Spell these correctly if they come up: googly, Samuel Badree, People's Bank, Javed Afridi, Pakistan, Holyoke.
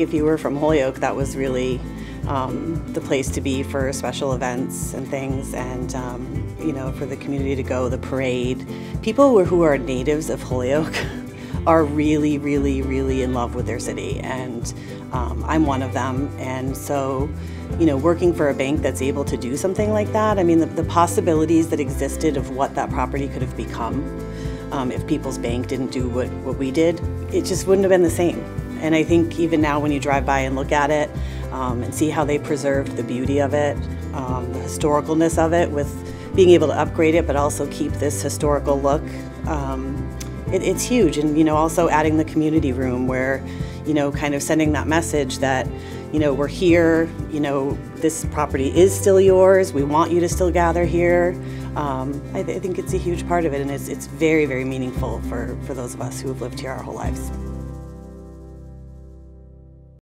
If you were from Holyoke, that was really the place to be for special events and things, and you know, for the community to go, the parade. People who are natives of Holyoke are really, really, really in love with their city, and I'm one of them. And so, you know, working for a bank that's able to do something like that, I mean, the possibilities that existed of what that property could have become if People's Bank didn't do what we did, it just wouldn't have been the same. And I think even now when you drive by and look at it and see how they preserved the beauty of it, the historicalness of it, with being able to upgrade it but also keep this historical look, it's huge. And, you know, also adding the community room where, you know, kind of sending that message that, you know, we're here, you know, this property is still yours, we want you to still gather here. I think it's a huge part of it, and it's very, very meaningful for those of us who have lived here our whole lives.